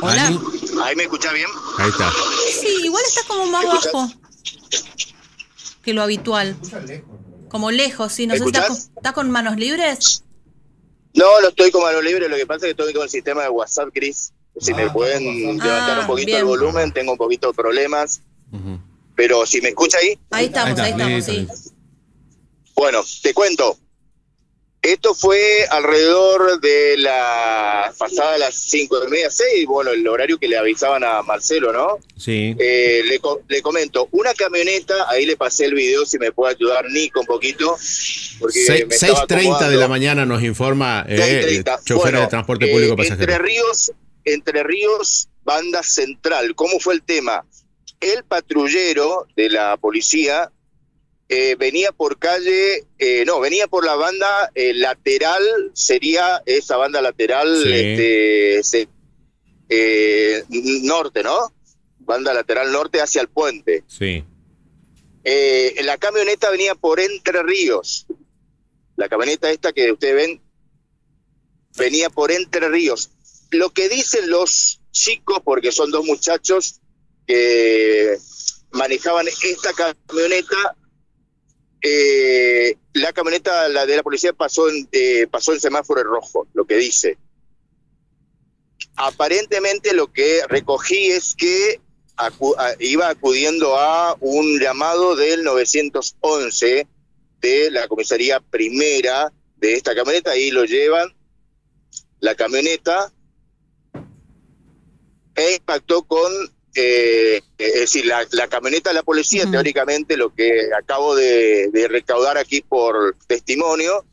Hola. ¿Dani? ¿Ahí me escuchás bien? Ahí está. Sí, igual estás como más bajo que lo habitual. Como lejos, sí. No sé, ¿estás con manos libres? No, no estoy con manos libres. Lo que pasa es que estoy con el sistema de WhatsApp, Chris. Si me pueden levantar un poquito bien el volumen, tengo un poquito de problemas. Pero si me escucha ahí. Ahí estamos, ahí estamos, sí. Bueno, te cuento. Esto fue alrededor de la pasada las 5:30, 6, bueno, el horario que le avisaban a Marcelo, ¿no? Sí. Le comento, una camioneta, ahí le pasé el video, si me puede ayudar Nico un poquito. 6:30 de la mañana nos informa chofer de transporte público pasajero. Entre Ríos, banda central. ¿Cómo fue el tema? El patrullero de la policía venía por calle, venía por la banda lateral, sería esa banda lateral, sí. Norte, ¿no? Banda lateral norte hacia el puente. Sí. La camioneta venía por Entre Ríos. La camioneta esta que ustedes ven venía por Entre Ríos. Lo que dicen los chicos, porque son dos muchachos que manejaban esta camioneta, la camioneta la de la policía pasó en semáforo rojo, lo que dice. Aparentemente lo que recogí es que iba acudiendo a un llamado del 911 de la comisaría primera de esta camioneta, ahí lo llevan la camioneta e impactó con... es decir, la camioneta de la policía, teóricamente, lo que acabo de recaudar aquí por testimonio,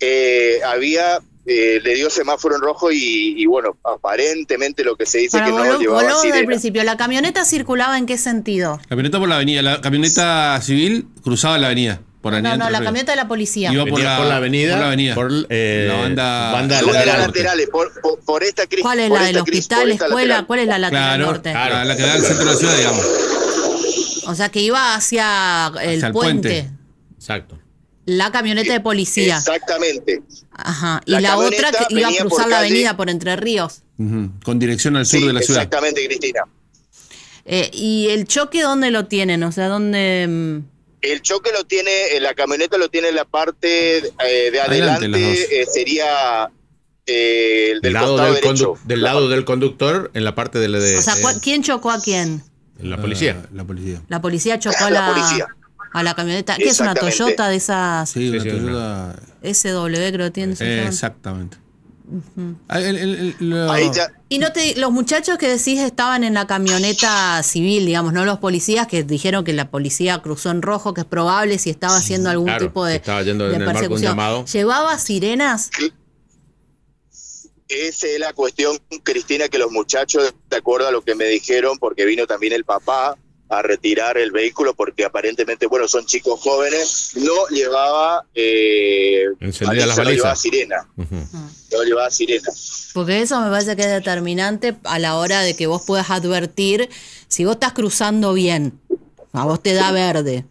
le dio semáforo en rojo y bueno, aparentemente lo que se dice que no llevaba sirena. Al principio, ¿la camioneta circulaba en qué sentido? La camioneta por la avenida, la camioneta civil cruzaba la avenida. La camioneta de la policía. Iba por la avenida. Por la avenida. Por la banda laterales. Por esta crisis. ¿Cuál es la del hospital, escuela? ¿Cuál es la lateral norte? Claro, la que da al centro de la ciudad, digamos. O sea, que iba hacia el puente. Exacto. La camioneta de policía. Exactamente. Ajá. Y la otra que iba a cruzar la avenida por Entre Ríos. Con dirección al sur de la ciudad. Exactamente, Cristina. ¿Y el choque dónde lo tienen? O sea, ¿dónde...? El choque lo tiene, la camioneta lo tiene en la parte de adelante, sería el del costado derecho. Del lado del conductor, en la parte de la de... O sea, ¿quién chocó a quién? La policía. La policía chocó a la camioneta. ¿Qué es, una Toyota de esas? Sí, una Toyota... SW creo que tiene. Exactamente. Y no te, los muchachos que decís estaban en la camioneta civil, digamos, no los policías que dijeron que la policía cruzó en rojo, que es probable si estaba haciendo algún tipo de persecución. ¿Llevaba sirenas? Esa es la cuestión, Cristina, que los muchachos, de acuerdo a lo que me dijeron, porque vino también el papá a retirar el vehículo, porque aparentemente, bueno, son chicos jóvenes, no llevaba sirena. No llevaba sirena. Porque eso me parece que es determinante a la hora de que vos puedas advertir. Si vos estás cruzando bien, a vos te da verde,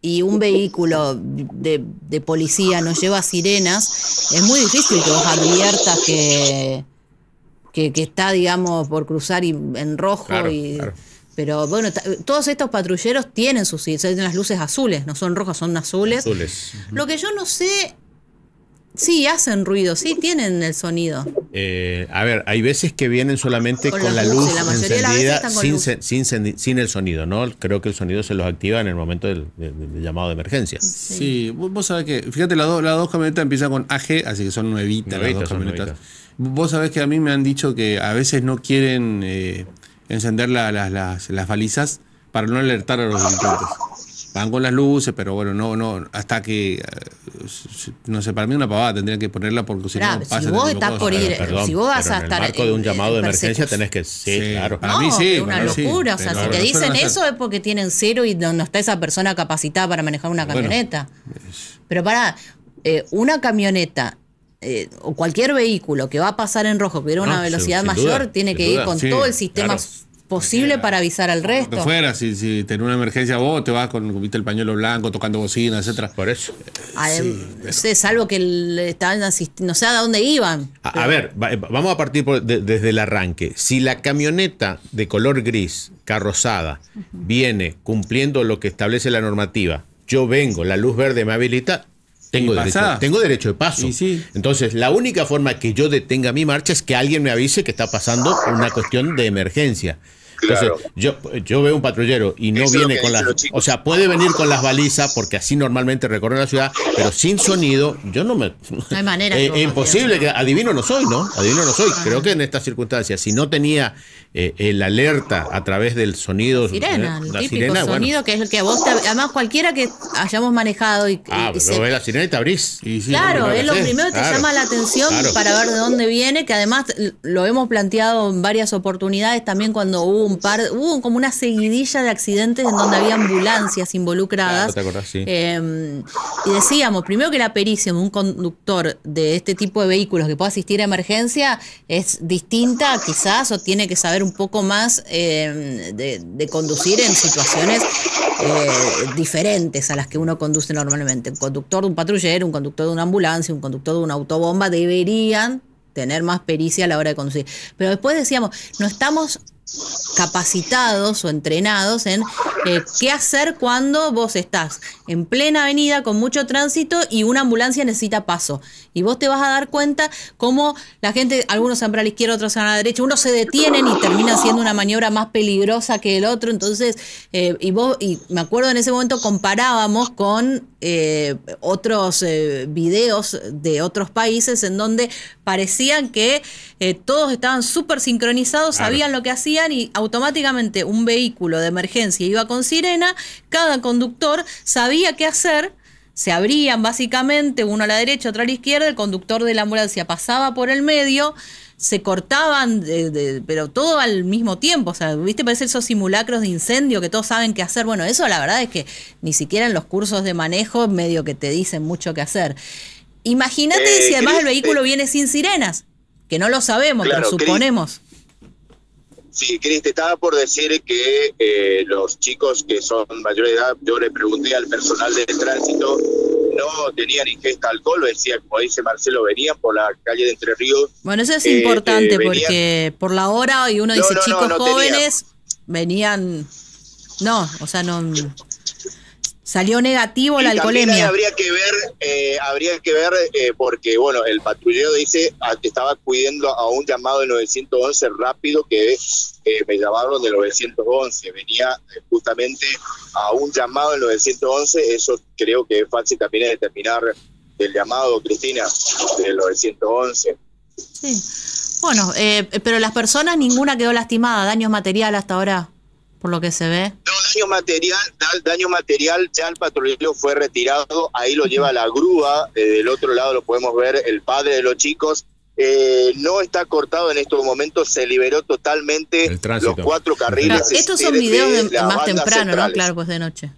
y un vehículo de policía no lleva sirenas, es muy difícil que vos adviertas que está, digamos, por cruzar en rojo. Pero bueno, todos estos patrulleros tienen tienen las luces azules, no son rojas, son azules. Lo que yo no sé, sí hacen ruido, sí tienen el sonido. A ver, hay veces que vienen solamente con la luz encendida, sin el sonido, ¿no? Creo que el sonido se los activa en el momento del llamado de emergencia. Sí, vos sabés que, fíjate, las dos camionetas empiezan con AG, así que son nuevitas las dos camionetas. Vos sabés que a mí me han dicho que a veces no quieren... encender las balizas para no alertar a los delincuentes. Van con las luces, pero bueno, no hasta que... No sé, para mí una pavada, tendrían que ponerla porque si no pasa... Si vos estás por ir... Si vos vas a estar... En el marco de un llamado de emergencia tenés que... Sí, claro. Para mí sí. Es una locura. O sea, si te dicen eso es porque tienen cero y no está esa persona capacitada para manejar una camioneta. Pero pará, una camioneta... o cualquier vehículo que va a pasar en rojo, que era una velocidad mayor, tiene que ir con todo el sistema posible para avisar al resto. Que fuera, si tenés una emergencia vos te vas con viste, el pañuelo blanco, tocando bocina, etcétera. Por eso. Sí, salvo que estaban asistiendo, no sé a dónde iban. A ver, vamos a partir desde el arranque. Si la camioneta de color gris, carrozada, viene cumpliendo lo que establece la normativa, yo vengo, la luz verde me habilita, tengo derecho de paso. Sí. Entonces, la única forma que yo detenga mi marcha es que alguien me avise que está pasando una cuestión de emergencia. Entonces, yo veo un patrullero y no viene con las... O sea, puede venir con las balizas, porque así normalmente recorre la ciudad, pero sin sonido, yo no me... No hay manera. Es imposible, que adivino no soy, ¿no? Adivino no soy. Creo que en estas circunstancias, si no tenía el alerta a través del sonido... Sirena, el típico sirena, sonido, bueno, que es el que vos... Además, cualquiera que hayamos manejado y... pero ves la sirena y te abrís. Sí, claro, es lo primero que te llama la atención para ver de dónde viene, que además lo hemos planteado en varias oportunidades también cuando hubo como una seguidilla de accidentes en donde había ambulancias involucradas. Claro, ¿te acordás? Sí. Y decíamos, primero que la pericia de un conductor de este tipo de vehículos que pueda asistir a emergencia es distinta quizás, o tiene que saber un poco más de conducir en situaciones diferentes a las que uno conduce normalmente. Un conductor de un patrullero, un conductor de una ambulancia, un conductor de una autobomba deberían tener más pericia a la hora de conducir. Pero después decíamos, no estamos capacitados o entrenados en qué hacer cuando vos estás en plena avenida con mucho tránsito y una ambulancia necesita paso. Y vos te vas a dar cuenta cómo la gente, algunos se van para la izquierda, otros se van a la derecha, unos se detienen y terminan siendo una maniobra más peligrosa que el otro. Entonces, y me acuerdo en ese momento comparábamos con otros videos de otros países en donde parecían que todos estaban súper sincronizados, sabían lo que hacían, y automáticamente un vehículo de emergencia iba con sirena, cada conductor sabía qué hacer, se abrían básicamente, uno a la derecha, otro a la izquierda, el conductor de la ambulancia pasaba por el medio, se cortaban, pero todo al mismo tiempo, o sea, viste, parece esos simulacros de incendio que todos saben qué hacer. Bueno, eso la verdad es que ni siquiera en los cursos de manejo medio que te dicen mucho qué hacer. Imagínate si además el vehículo viene sin sirenas, que no lo sabemos, claro, pero suponemos. Sí, Cris, te estaba por decir que los chicos que son mayor de edad, yo le pregunté al personal de tránsito, no tenían ingesta de alcohol, decía, como dice Marcelo, venían por la calle de Entre Ríos. Bueno, eso es importante porque por la hora y uno dice, chicos jóvenes, venían, no, o sea, no... Salió negativo la alcoholemia. Habría que ver porque, bueno, el patrullero dice que estaba acudiendo a un llamado de 911 rápido que me llamaron de 911. Venía justamente a un llamado de 911. Eso creo que es fácil también determinar el llamado, Cristina, de 911. Sí. Bueno, pero las personas, ninguna quedó lastimada. Daños materiales hasta ahora, por lo que se ve. No, daño material, ya el patrullero fue retirado, ahí lo lleva la grúa, del otro lado lo podemos ver, el padre de los chicos, no está cortado en estos momentos, se liberó totalmente los 4 carriles. Claro, estos son videos de más temprano, ¿no? Claro, pues de noche.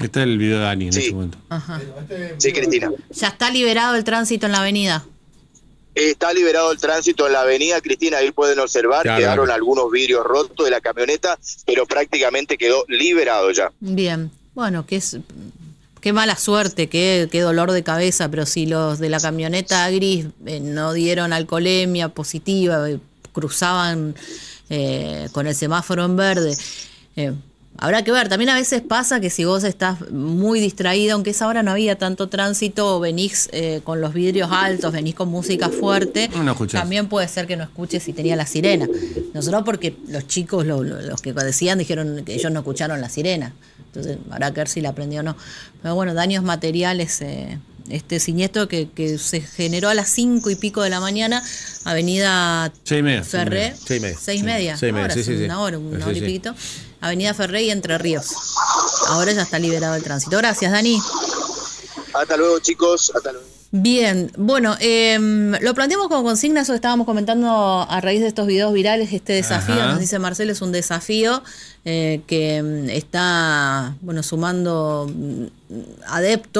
Este es el video de Dani en este momento. Ajá. Sí, Cristina. Ya está liberado el tránsito en la avenida. Está liberado el tránsito en la avenida, Cristina, ahí pueden observar, claro, quedaron algunos vidrios rotos de la camioneta, pero prácticamente quedó liberado ya. Bien, bueno, qué mala suerte, qué dolor de cabeza, pero si los de la camioneta gris no dieron alcoholemia positiva, cruzaban con el semáforo en verde... Habrá que ver, también a veces pasa que si vos estás muy distraída, aunque esa hora no había tanto tránsito, venís con los vidrios altos, venís con música fuerte, también puede ser que no escuches si tenía la sirena. Nosotros porque los chicos, los que decían, dijeron que ellos no escucharon la sirena. Entonces habrá que ver si la aprendió o no. Pero bueno, daños materiales, este siniestro que se generó a las 5 y pico de la mañana, Avenida Ferré, 6:30, una hora y piquito. Avenida Ferré y Entre Ríos. Ahora ya está liberado el tránsito. Gracias, Dani. Hasta luego, chicos. Hasta luego. Bien, bueno, lo planteamos como consigna, eso estábamos comentando a raíz de estos videos virales, este desafío, nos dice Marcelo, es un desafío que está, bueno, sumando adeptos.